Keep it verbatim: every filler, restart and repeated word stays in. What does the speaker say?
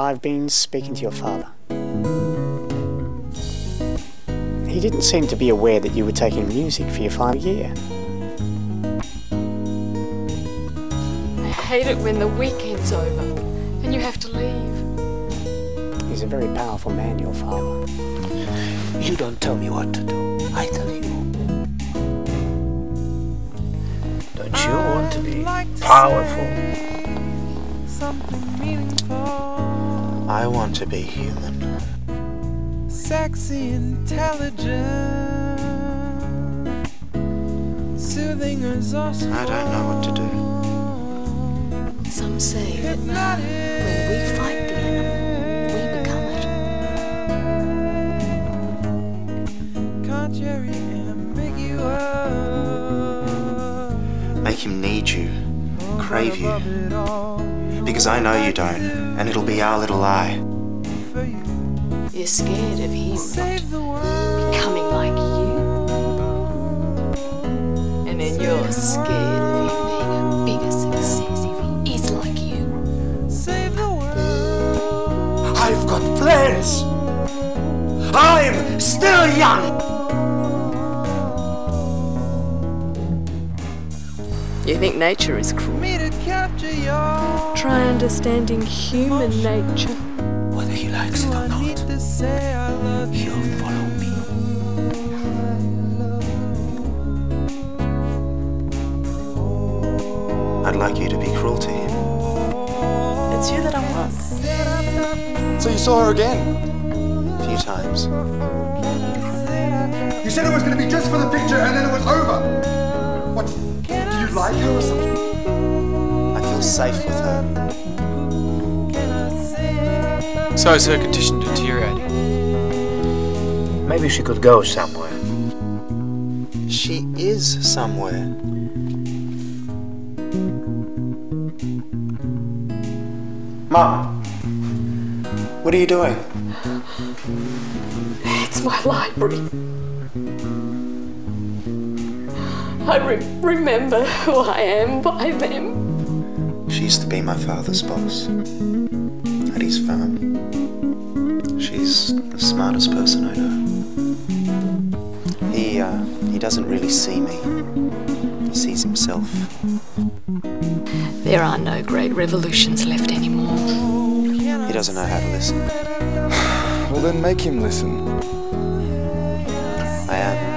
I've been speaking to your father. He didn't seem to be aware that you were taking music for your final year. I hate it when the weekend's over and you have to leave. He's a very powerful man, your father. You don't tell me what to do. I tell you. Don't you want to be powerful? I want to be human. Sexy, intelligent, soothing, resourceful. I don't know what to do. Some say that when we fight the enemy, we become it. Contrary, ambiguous. Make him need you, crave you, because I know you don't, and it'll be our little lie. You're scared of him not becoming like you. And then you're scared of him being a bigger success if he is like you. Save the world. I've got plans. I'm still young. You think nature is cruel? Try understanding human nature. Whether he likes it or not, he'll follow me. I'd like you to be cruel to him. It's you that I want. So you saw her again? A few times. You said it was going to be just for the picture and then it was over. What, do you like her or something? I feel safe with her. So is her condition deteriorating? Maybe she could go somewhere. She is somewhere. Mom, what are you doing? It's my library. I re remember who I am by them. She used to be my father's boss. Farm. She's the smartest person I know. He, uh, he doesn't really see me. He sees himself. There are no great revolutions left anymore. He doesn't know how to listen. Well then make him listen. I am.